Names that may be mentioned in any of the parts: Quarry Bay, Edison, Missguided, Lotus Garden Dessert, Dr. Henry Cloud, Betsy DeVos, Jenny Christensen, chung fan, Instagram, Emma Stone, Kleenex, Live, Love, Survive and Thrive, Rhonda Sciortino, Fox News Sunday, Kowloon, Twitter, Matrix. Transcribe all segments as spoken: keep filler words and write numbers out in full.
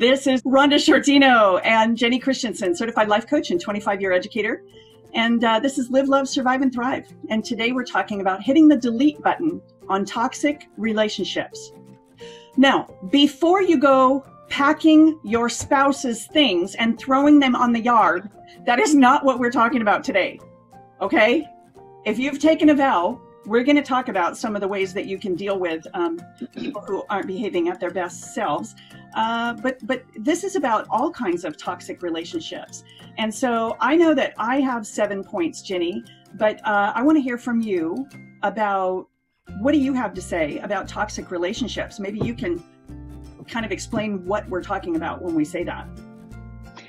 This is Rhonda Sciortino and Jenny Christensen, certified life coach and twenty-five year educator. And uh, this is Live, Love, Survive and Thrive. And today we're talking about hitting the delete button on toxic relationships. Now, before you go packing your spouse's things and throwing them on the yard, that is not what we're talking about today, okay? If you've taken a vow, we're going to talk about some of the ways that you can deal with um, people who aren't behaving at their best selves. Uh, but but this is about all kinds of toxic relationships. And so I know that I have seven points, Jenny, but uh, I want to hear from you about what do you have to say about toxic relationships? Maybe you can kind of explain what we're talking about when we say that.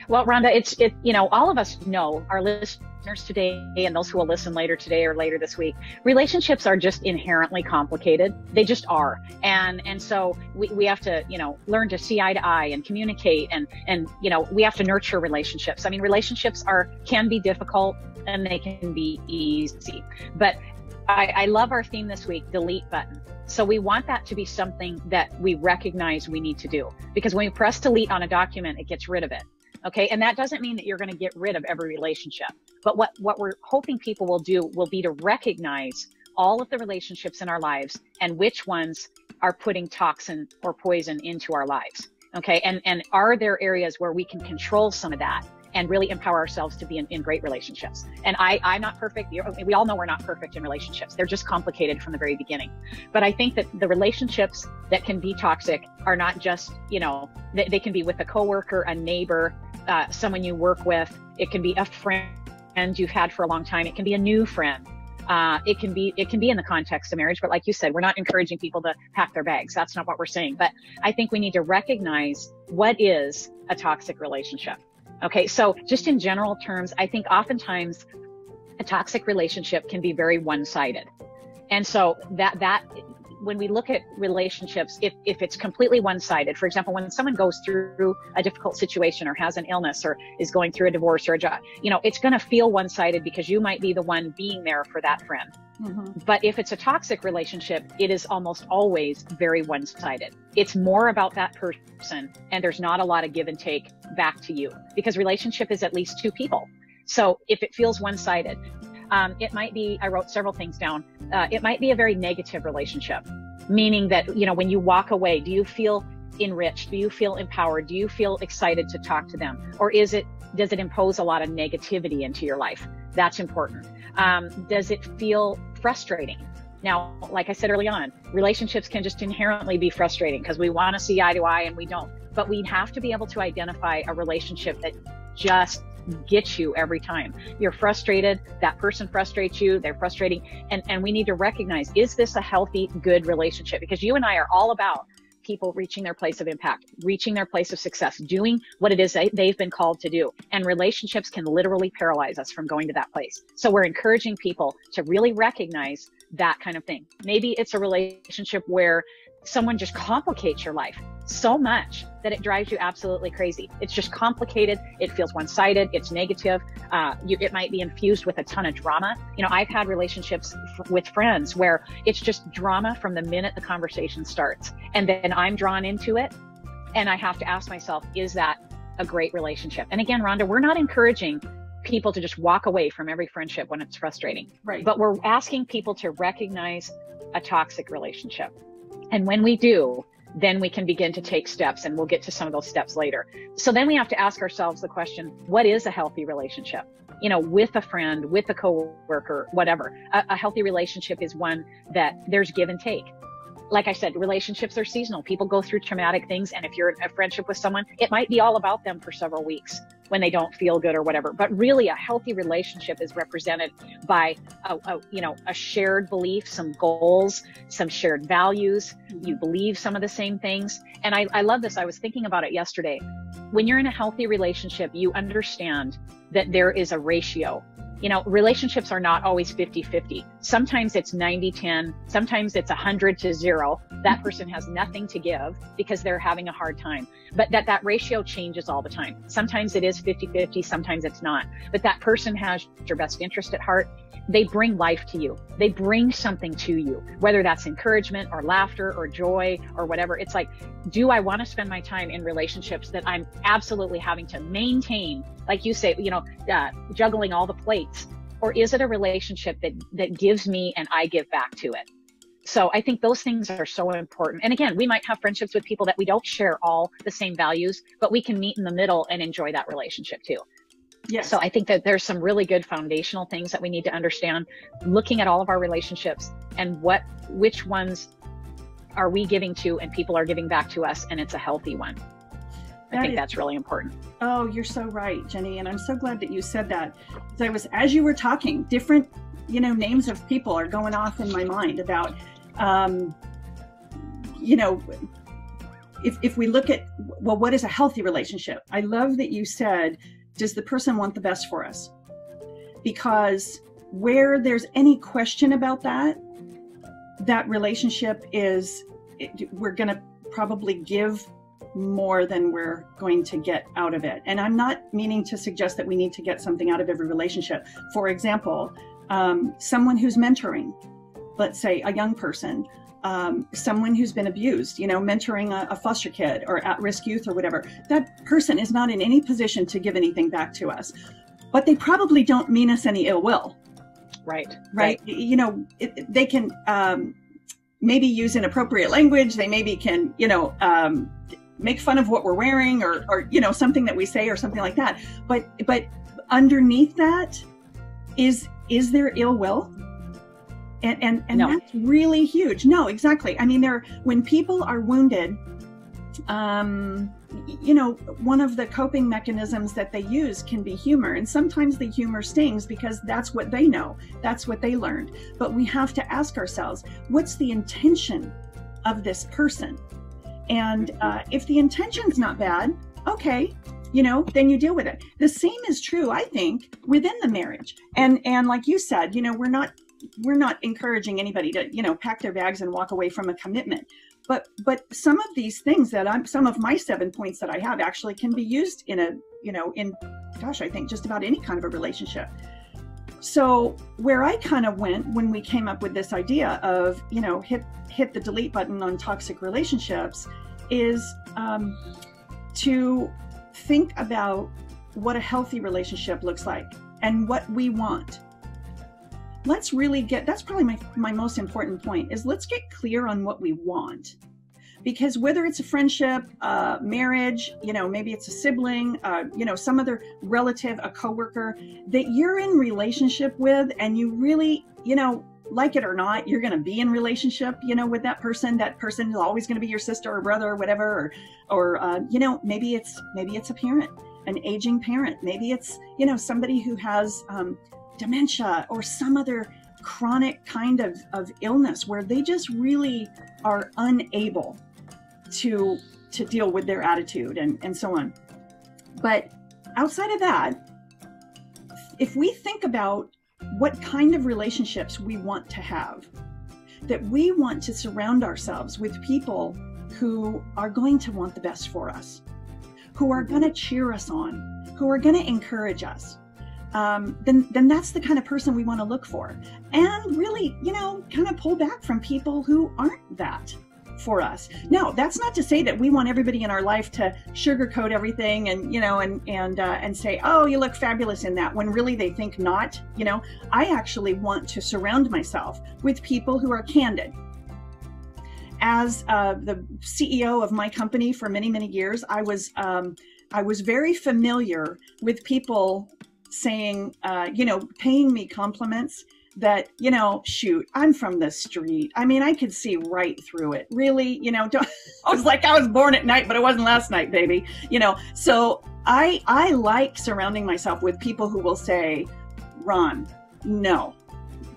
Well, Rhonda, it's, it, you know, all of us know, our listeners today and those who will listen later today or later this week, relationships are just inherently complicated. They just are. And, and so we, we have to, you know, learn to see eye to eye and communicate and, and, you know, we have to nurture relationships. I mean, relationships are, can be difficult and they can be easy, but I, I love our theme this week, delete button. So we want that to be something that we recognize we need to do, because when we press delete on a document, it gets rid of it. Okay, and that doesn't mean that you're going to get rid of every relationship. But what, what we're hoping people will do will be to recognize all of the relationships in our lives and which ones are putting toxin or poison into our lives. Okay, and, and are there areas where we can control some of that and really empower ourselves to be in, in great relationships? And I, I'm not perfect. We all know we're not perfect in relationships. They're just complicated from the very beginning. But I think that the relationships that can be toxic are not just, you know, they, they can be with a coworker, a neighbor, uh, someone you work with. It can be a friend you've had for a long time. It can be a new friend. Uh, it can be, it can be in the context of marriage, but like you said, we're not encouraging people to pack their bags. That's not what we're saying. But I think we need to recognize what is a toxic relationship. Okay, so just in general terms, I think oftentimes a toxic relationship can be very one-sided. And so that, that when we look at relationships, if, if it's completely one-sided, for example, when someone goes through a difficult situation or has an illness or is going through a divorce or a job, you know, it's going to feel one-sided because you might be the one being there for that friend. Mm-hmm. But if it's a toxic relationship, it is almost always very one-sided. It's more about that person, and there's not a lot of give and take back to you, because relationship is at least two people. So if it feels one-sided, um, it might be, I wrote several things down, uh, it might be a very negative relationship, meaning that, you know, when you walk away, do you feel enriched? Do you feel empowered? Do you feel excited to talk to them? Or is it, does it impose a lot of negativity into your life? That's important. Um, does it feel frustrating? Now, like I said early on, relationships can just inherently be frustrating because we want to see eye to eye and we don't. But we have to be able to identify a relationship that just gets you every time. You're frustrated, that person frustrates you, they're frustrating. And, and we need to recognize, is this a healthy, good relationship? Because you and I are all about people reaching their place of impact, reaching their place of success, doing what it is they, they've been called to do. And relationships can literally paralyze us from going to that place. So we're encouraging people to really recognize that kind of thing. Maybe it's a relationship where someone just complicates your life so much that it drives you absolutely crazy. It's just complicated. It feels one-sided. It's negative. Uh, you, it might be infused with a ton of drama. You know, I've had relationships f with friends where it's just drama from the minute the conversation starts. And then I'm drawn into it. And I have to ask myself, is that a great relationship? And again, Rhonda, we're not encouraging people to just walk away from every friendship when it's frustrating. Right. But we're asking people to recognize a toxic relationship. And when we do, then we can begin to take steps, and we'll get to some of those steps later. So then we have to ask ourselves the question, what is a healthy relationship? You know, with a friend, with a coworker, whatever. A, a healthy relationship is one that there's give and take. Like I said, relationships are seasonal. People go through traumatic things. And if you're in a friendship with someone, it might be all about them for several weeks when they don't feel good or whatever. But really, a healthy relationship is represented by, a, a, you know, a shared belief, some goals, some shared values. You believe some of the same things. And I, I love this. I was thinking about it yesterday. When you're in a healthy relationship, you understand that there is a ratio you know, relationships are not always fifty fifty. Sometimes it's ninety ten, sometimes it's one hundred to zero. That person has nothing to give because they're having a hard time. But that, that ratio changes all the time. Sometimes it is fifty fifty, sometimes it's not. But that person has your best interest at heart. They bring life to you. They bring something to you, whether that's encouragement or laughter or joy or whatever. It's like, do I want to spend my time in relationships that I'm absolutely having to maintain? Like you say, you know, uh, juggling all the plates, or is it a relationship that, that gives me and I give back to it? So I think those things are so important. And again, we might have friendships with people that we don't share all the same values, but we can meet in the middle and enjoy that relationship too. Yes. So I think that there's some really good foundational things that we need to understand, looking at all of our relationships and what, which ones are we giving to and people are giving back to us, and it's a healthy one. I that think is, that's really important. Oh, you're so right, Jenny. And I'm so glad that you said that. Because I was, as you were talking, different, you know, names of people are going off in my mind about, um, you know, if, if we look at, well, what is a healthy relationship? I love that you said, does the person want the best for us? Because where there's any question about that, that relationship is, it, we're going to probably give more than we're going to get out of it. And I'm not meaning to suggest that we need to get something out of every relationship. For example, um, someone who's mentoring, let's say a young person, um, someone who's been abused, you know, mentoring a, a foster kid or at-risk youth or whatever, that person is not in any position to give anything back to us, but they probably don't mean us any ill will. Right. Right. right. You know, it, they can, um, maybe use inappropriate language. They maybe can, you know, um, make fun of what we're wearing or, or, you know, something that we say or something like that. But, but underneath that is, is there ill will? And, and, and no. That's really huge. No, exactly. I mean, there, when people are wounded, um, you know, one of the coping mechanisms that they use can be humor. And sometimes the humor stings because that's what they know. That's what they learned. But we have to ask ourselves, what's the intention of this person? And uh, if the intention's not bad, okay, you know, then you deal with it. The same is true, I think, within the marriage. And, and like you said, you know, we're not, we're not encouraging anybody to, you know, pack their bags and walk away from a commitment. But, but some of these things that I'm, some of my seven points that I have actually can be used in a, you know, in, gosh, I think just about any kind of a relationship. So where I kind of went when we came up with this idea of, you know, hit, hit the delete button on toxic relationships is um, to think about what a healthy relationship looks like and what we want. Let's really get, that's probably my, my most important point is let's get clear on what we want. Because whether it's a friendship, uh, marriage, you know, maybe it's a sibling, uh, you know, some other relative, a coworker that you're in relationship with and you really, you know, like it or not, you're going to be in relationship, you know, with that person. That person is always going to be your sister or brother or whatever, or, or uh, you know, maybe it's, maybe it's a parent, an aging parent. Maybe it's, you know, somebody who has um, dementia or some other chronic kind of, of illness where they just really are unable to to deal with their attitude and, and so on. But outside of that, if we think about what kind of relationships we want to have, that we want to surround ourselves with people who are going to want the best for us, who are going to cheer us on, who are going to encourage us, Um, then, then that's the kind of person we want to look for. And really, you know, kind of pull back from people who aren't that for us. Now, that's not to say that we want everybody in our life to sugarcoat everything and, you know, and, and, uh, and say, oh, you look fabulous in that, when really they think not. You know, I actually want to surround myself with people who are candid. As uh, the C E O of my company for many, many years, I was, um, I was very familiar with people saying, uh, you know, paying me compliments that, you know, shoot, I'm from the street. I mean, I could see right through it. Really, you know, don't, I was like, I was born at night, but it wasn't last night, baby. You know, so I, I like surrounding myself with people who will say, Ron, no,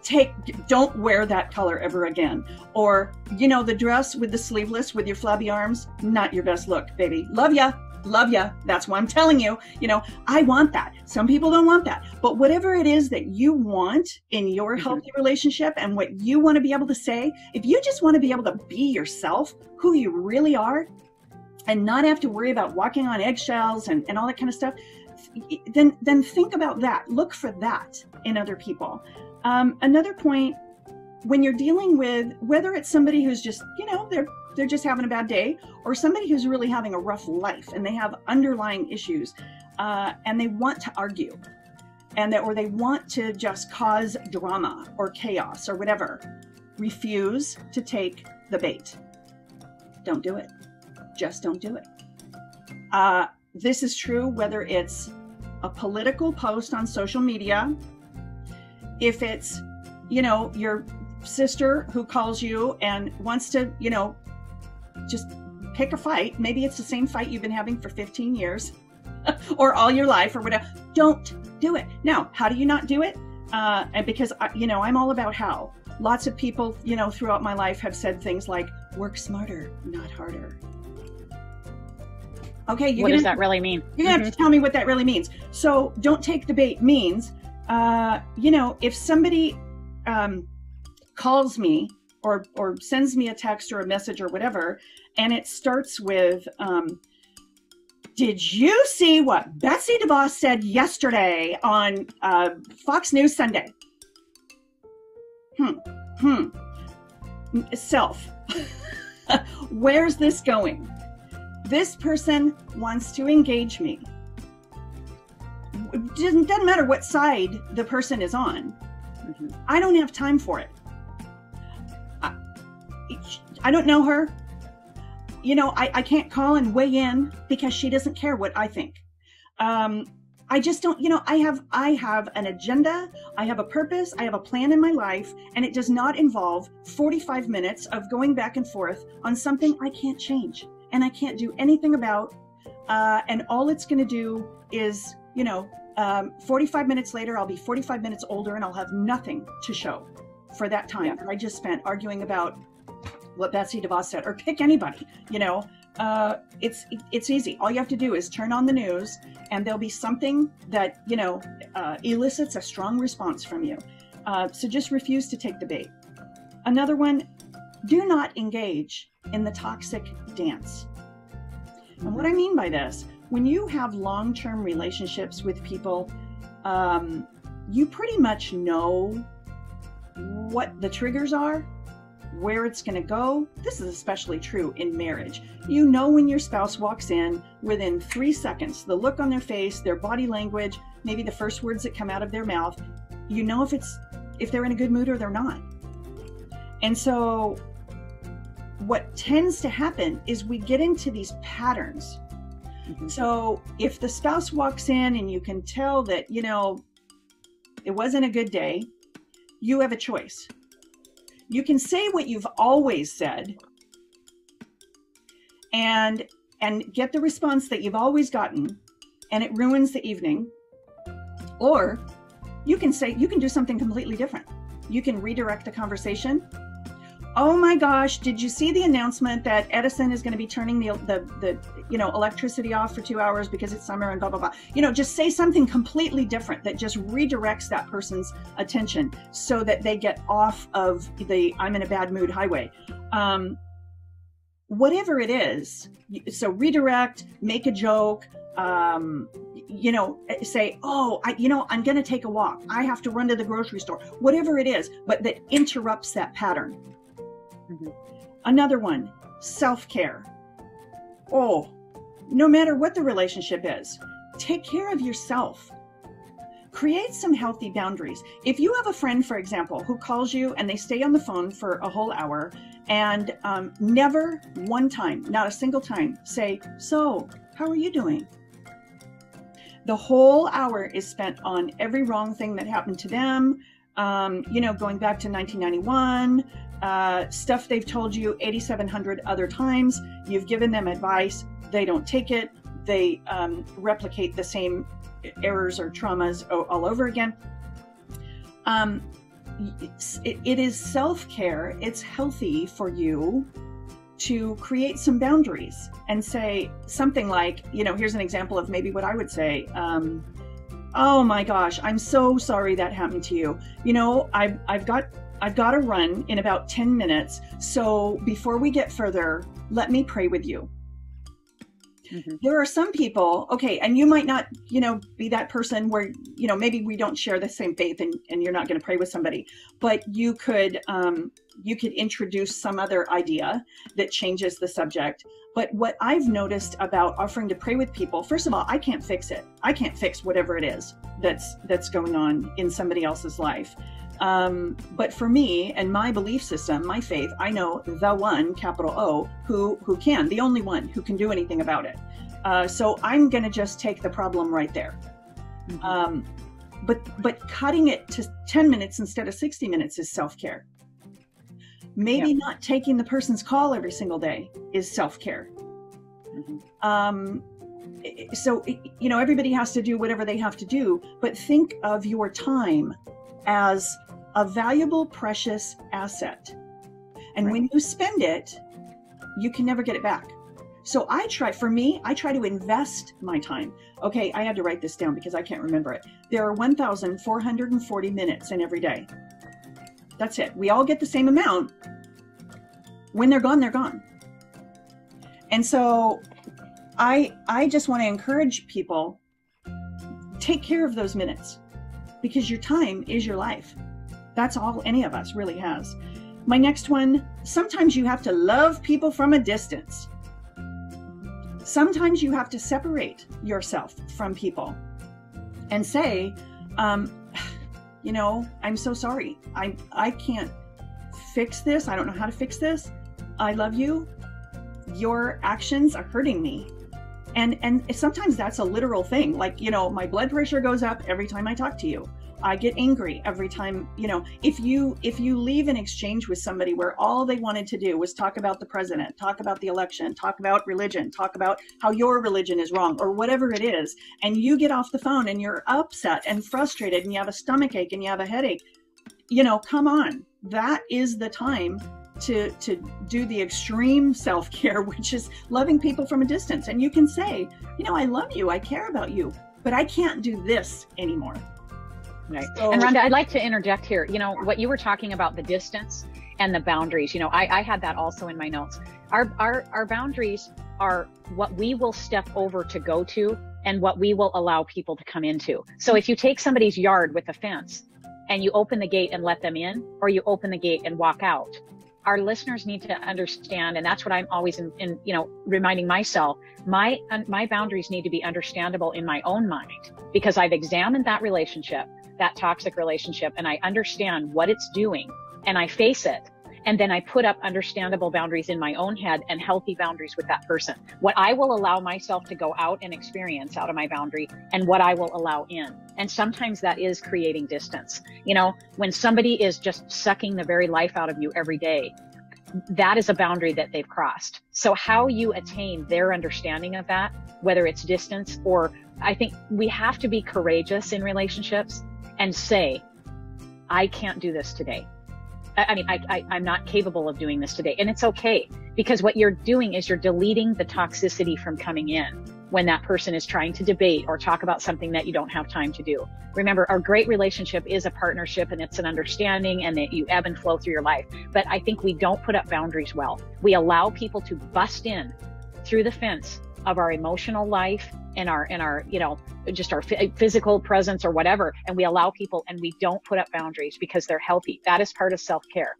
take, don't wear that color ever again. Or, you know, the dress with the sleeveless with your flabby arms, not your best look, baby. Love ya. love ya. That's why I'm telling you, you know, I want that. Some people don't want that, but whatever it is that you want in your healthy relationship and what you want to be able to say, if you just want to be able to be yourself, who you really are, and not have to worry about walking on eggshells and, and all that kind of stuff, then, then think about that. Look for that in other people. Um, another point, when you're dealing with, whether it's somebody who's just, you know, they're, they're just having a bad day, or somebody who's really having a rough life and they have underlying issues uh, and they want to argue and that, or they want to just cause drama or chaos or whatever, refuse to take the bait. Don't do it. Just don't do it. Uh, this is true whether it's a political post on social media, if it's, you know, your sister who calls you and wants to, you know, just pick a fight. Maybe it's the same fight you've been having for fifteen years or all your life or whatever. Don't do it. Now, how do you not do it? Uh, and because, I, you know, I'm all about how. Lots of people, you know, throughout my life have said things like, work smarter, not harder. Okay, you're what gonna, does that really mean? You're gonna mm-hmm. have to tell me what that really means. So don't take the bait means, uh, you know, if somebody um, calls me or, or sends me a text or a message or whatever, and it starts with, um, did you see what Betsy DeVos said yesterday on uh, Fox News Sunday? Hmm, hmm, self, where's this going? This person wants to engage me. It doesn't matter what side the person is on. Mm-hmm. I don't have time for it. I, I don't know her. You know, I, I can't call and weigh in because she doesn't care what I think. Um, I just don't, you know, I have, I have an agenda. I have a purpose. I have a plan in my life, and it does not involve forty-five minutes of going back and forth on something I can't change. And I can't do anything about, uh, and all it's going to do is, you know, um, forty-five minutes later, I'll be forty-five minutes older and I'll have nothing to show for that time. Yeah. That I just spent arguing about what Betsy DeVos said, or pick anybody, you know, uh, it's, it's easy. All you have to do is turn on the news and there'll be something that, you know, uh, elicits a strong response from you. Uh, so just refuse to take the bait. Another one, do not engage in the toxic dance. And what I mean by this, when you have long-term relationships with people, um, you pretty much know what the triggers are, where it's going to go. This is especially true in marriage. You know, when your spouse walks in, within three seconds, the look on their face, their body language, maybe the first words that come out of their mouth, you know if it's, if they're in a good mood or they're not. And so what tends to happen is we get into these patterns. Mm-hmm. So if the spouse walks in and you can tell that, you know, it wasn't a good day, you have a choice. You can say what you've always said and, and get the response that you've always gotten, and it ruins the evening. Or you can say, you can do something completely different. You can redirect the conversation. Oh my gosh, did you see the announcement that Edison is going to be turning the, the, the, you know, electricity off for two hours because it's summer and blah, blah, blah. You know, just say something completely different that just redirects that person's attention so that they get off of the I'm in a bad mood highway. Um, whatever it is. So redirect, make a joke, um, you know, say, oh, I, you know, I'm going to take a walk. I have to run to the grocery store, whatever it is, but that interrupts that pattern. Mm-hmm. Another one, self-care. Oh, no matter what the relationship is, take care of yourself. Create some healthy boundaries. If you have a friend, for example, who calls you and they stay on the phone for a whole hour and um, never one time, not a single time, say, so how are you doing? The whole hour is spent on every wrong thing that happened to them. Um, you know, going back to nineteen ninety-one, uh, stuff they've told you eighty-seven hundred other times. You've given them advice. They don't take it. They um, replicate the same errors or traumas all over again. Um, it's, it, it is self-care. It's healthy for you to create some boundaries and say something like, you know, here's an example of maybe what I would say. Um, oh my gosh, I'm so sorry that happened to you. You know, I've, I've got I've got to run in about ten minutes. So before we get further, let me pray with you. Mm-hmm. There are some people, okay, and you might not, you know, be that person where, you know, maybe we don't share the same faith and, and you're not going to pray with somebody, but you could, um, you could introduce some other idea that changes the subject. But what I've noticed about offering to pray with people, first of all, I can't fix it. I can't fix whatever it is that's, that's going on in somebody else's life. Um, but for me and my belief system, my faith, I know the one, capital O, who, who can, the only one who can do anything about it. Uh, so I'm going to just take the problem right there. Mm-hmm. Um, but, but cutting it to ten minutes instead of sixty minutes is self-care. Maybe yeah. not taking the person's call every single day is self-care. Mm-hmm. Um, so, you know, everybody has to do whatever they have to do, but think of your time as a valuable, precious asset. And right. when you spend it, you can never get it back. So I try, for me, I try to invest my time. Okay, I had to write this down because I can't remember it. There are one thousand four hundred forty minutes in every day. That's it. We all get the same amount. When they're gone, they're gone. And so I, I just want to encourage people, take care of those minutes. Because your time is your life. That's all any of us really has. My next one, sometimes you have to love people from a distance. Sometimes you have to separate yourself from people and say, um, you know, I'm so sorry. I, I can't fix this. I don't know how to fix this. I love you. Your actions are hurting me. And, and sometimes that's a literal thing. Like, you know, my blood pressure goes up every time I talk to you. I get angry every time, you know, if you, if you leave an exchange with somebody where all they wanted to do was talk about the president, talk about the election, talk about religion, talk about how your religion is wrong or whatever it is. And you get off the phone and you're upset and frustrated and you have a stomach ache and you have a headache, you know, come on, that is the time to to do the extreme self-care, which is loving people from a distance. And you can say, you know, I love you, I care about you, but I can't do this anymore. Right. So, and Rhonda, I'd like to interject here. You know, what you were talking about, the distance and the boundaries, you know, I, I had that also in my notes. Our, our, our boundaries are what we will step over to go to and what we will allow people to come into. So if you take somebody's yard with a fence and you open the gate and let them in, or you open the gate and walk out, our listeners need to understand, and that's what I'm always in, in you know, reminding myself, my, uh, my boundaries need to be understandable in my own mind, because I've examined that relationship, that toxic relationship, and I understand what it's doing and I face it. And then I put up understandable boundaries in my own head and healthy boundaries with that person. What I will allow myself to go out and experience out of my boundary and what I will allow in. And sometimes that is creating distance. You know, when somebody is just sucking the very life out of you every day, that is a boundary that they've crossed. So how you attain their understanding of that, whether it's distance or, I think we have to be courageous in relationships and say, I can't do this today. I mean, I, I, I'm not capable of doing this today. And it's okay, because what you're doing is you're deleting the toxicity from coming in when that person is trying to debate or talk about something that you don't have time to do. Remember, our great relationship is a partnership and it's an understanding and that you ebb and flow through your life. But I think we don't put up boundaries well. We allow people to bust in through the fence of our emotional life and our, and our, you know, just our physical presence or whatever. And we allow people and we don't put up boundaries because they're healthy. That is part of self-care.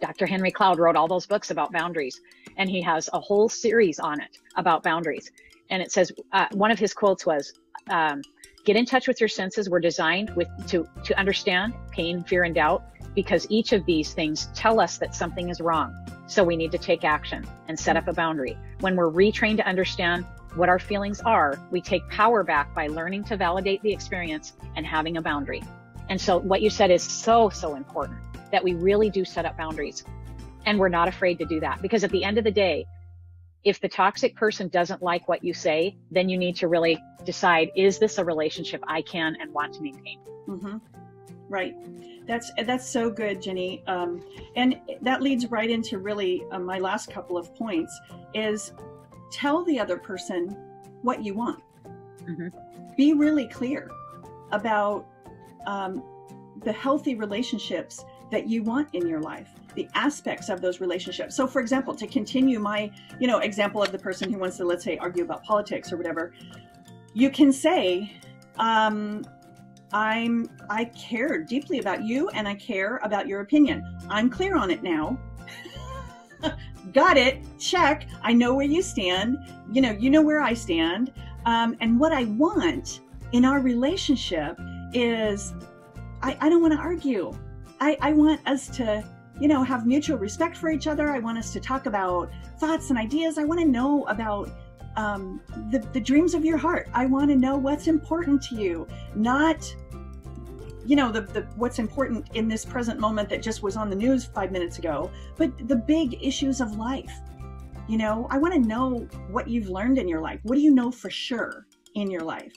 Doctor Henry Cloud wrote all those books about boundaries, and he has a whole series on it about boundaries. And it says, uh, one of his quotes was, um, get in touch with your senses. We're designed with to, to understand pain, fear, and doubt, because each of these things tell us that something is wrong. So we need to take action and set up a boundary. When we're retrained to understand what our feelings are, we take power back by learning to validate the experience and having a boundary. And so what you said is so, so important, that we really do set up boundaries and we're not afraid to do that. Because at the end of the day, if the toxic person doesn't like what you say, then you need to really decide, is this a relationship I can and want to maintain? Mm-hmm. Right. That's that's so good, Jenny. Um, and that leads right into really uh, my last couple of points is tell the other person what you want. Mm-hmm. Be really clear about um, the healthy relationships that you want in your life, the aspects of those relationships. So for example, to continue my, you know, example of the person who wants to, let's say, argue about politics or whatever, you can say, um, I'm, I care deeply about you and I care about your opinion. I'm clear on it now. Got it. Check. I know where you stand. You know, you know where I stand. Um, and what I want in our relationship is I, I don't want to argue. I, I want us to, you know, have mutual respect for each other. I want us to talk about thoughts and ideas. I want to know about um, the, the dreams of your heart. I want to know what's important to you, not, you know, the, the what's important in this present moment that just was on the news five minutes ago, but the big issues of life. You know, I want to know what you've learned in your life. What do you know for sure in your life?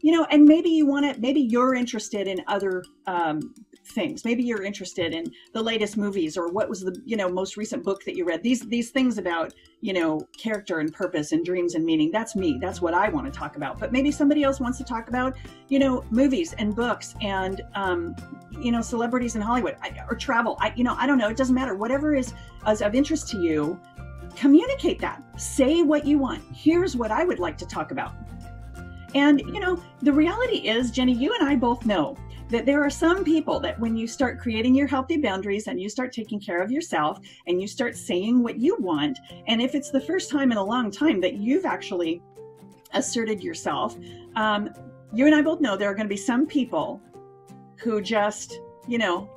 You know, and maybe you want to, maybe you're interested in other um, things. Maybe you're interested in the latest movies or what was the, you know, most recent book that you read. These, these things about, you know, character and purpose and dreams and meaning. That's me. That's what I want to talk about. But maybe somebody else wants to talk about, you know, movies and books and, um, you know, celebrities in Hollywood or travel. I, you know, I don't know. It doesn't matter. Whatever is, is of interest to you, communicate that. Say what you want. Here's what I would like to talk about. And, you know, the reality is, Jenny, you and I both know that there are some people that when you start creating your healthy boundaries and you start taking care of yourself and you start saying what you want, and if it's the first time in a long time that you've actually asserted yourself, um, you and I both know there are going to be some people who just, you know,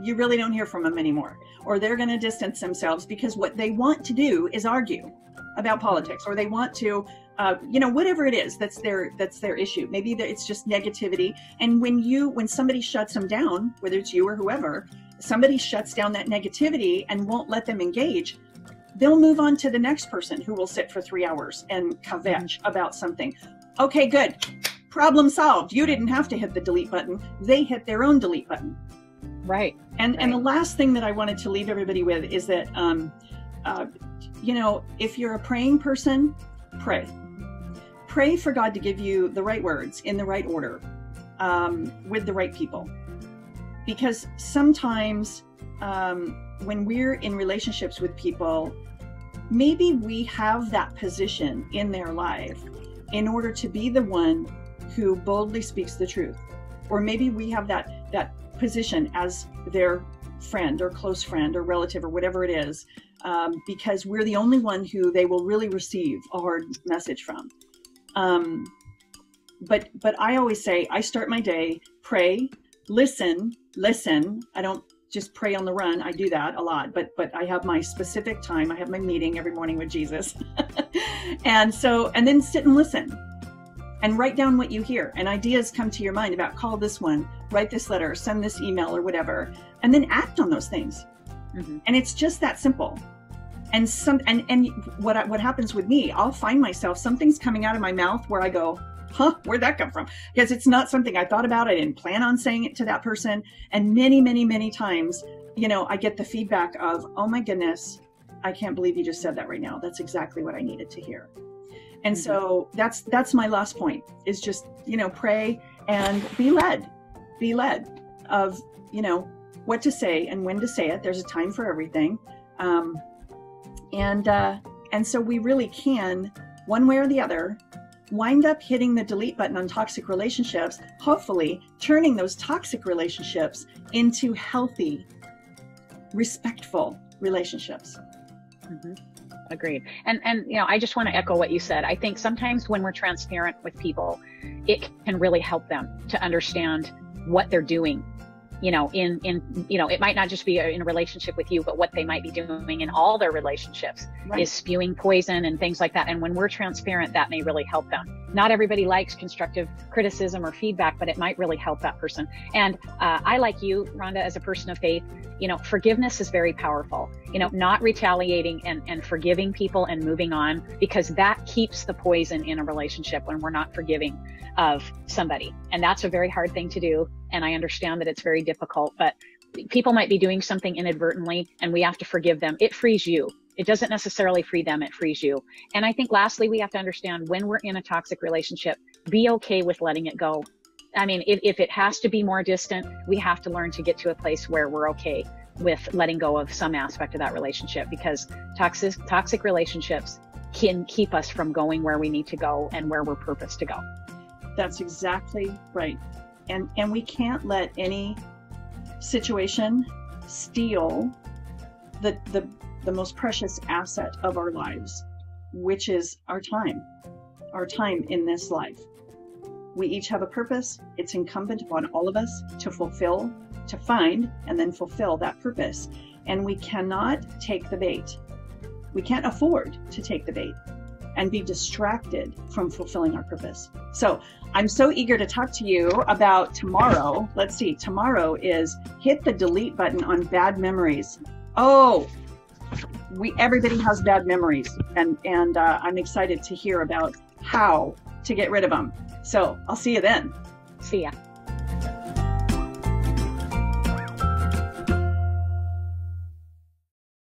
you really don't hear from them anymore, or they're going to distance themselves because what they want to do is argue about politics, or they want to, uh, you know, whatever it is, that's their, that's their issue. Maybe it's just negativity. And when you, when somebody shuts them down, whether it's you or whoever, somebody shuts down that negativity and won't let them engage, they'll move on to the next person who will sit for three hours and kvetch about something. Okay, good. Problem solved. You didn't have to hit the delete button. They hit their own delete button. Right. And, right. and the last thing that I wanted to leave everybody with is that, um, uh, you know, if you're a praying person, pray. Pray for God to give you the right words in the right order, um, with the right people. Because sometimes um, when we're in relationships with people, maybe we have that position in their life in order to be the one who boldly speaks the truth. Or maybe we have that, that position as their friend or close friend or relative or whatever it is, um, because we're the only one who they will really receive a hard message from. Um, but, but I always say, I start my day, pray, listen, listen. I don't just pray on the run. I do that a lot, but, but I have my specific time. I have my meeting every morning with Jesus. And so, and then sit and listen. And write down what you hear, and ideas come to your mind about call this one, write this letter, send this email or whatever, and then act on those things. Mm-hmm. And it's just that simple. And some, and, and what, what happens with me, I'll find myself, something's coming out of my mouth where I go, huh, where'd that come from? Because it's not something I thought about. I didn't plan on saying it to that person. And many, many, many times, you know, I get the feedback of, oh my goodness, I can't believe you just said that right now. That's exactly what I needed to hear. And mm-hmm. so that's, that's my last point is just, you know, pray and be led, be led of, you know, what to say and when to say it. There's a time for everything. Um, and, uh, and so we really can, one way or the other, wind up hitting the delete button on toxic relationships, hopefully turning those toxic relationships into healthy, respectful relationships. Mm-hmm. Agreed. And, and, you know, I just want to echo what you said. I think sometimes when we're transparent with people, it can really help them to understand what they're doing, you know, in, in, you know, it might not just be in a relationship with you, but what they might be doing in all their relationships right. is spewing poison and things like that. And when we're transparent, that may really help them. Not everybody likes constructive criticism or feedback, but it might really help that person. And uh, I, like you, Rhonda, as a person of faith, you know, forgiveness is very powerful, you know, not retaliating and, and forgiving people and moving on, because that keeps the poison in a relationship when we're not forgiving of somebody. And that's a very hard thing to do. And I understand that it's very difficult, but people might be doing something inadvertently and we have to forgive them. It frees you. It doesn't necessarily free them, it frees you. And I think lastly, we have to understand when we're in a toxic relationship, be okay with letting it go. I mean, if, if it has to be more distant, we have to learn to get to a place where we're okay with letting go of some aspect of that relationship, because toxic, toxic relationships can keep us from going where we need to go and where we're purposed to go. That's exactly right. And, and we can't let any situation steal the, the, the most precious asset of our lives, which is our time, our time in this life. We each have a purpose. It's incumbent upon all of us to fulfill, to find, and then fulfill that purpose. And we cannot take the bait. We can't afford to take the bait and be distracted from fulfilling our purpose. So I'm so eager to talk to you about tomorrow. Let's see, tomorrow is hit the delete button on bad memories. Oh, we everybody has bad memories, and, and uh, I'm excited to hear about how to get rid of them. So I'll see you then. See ya.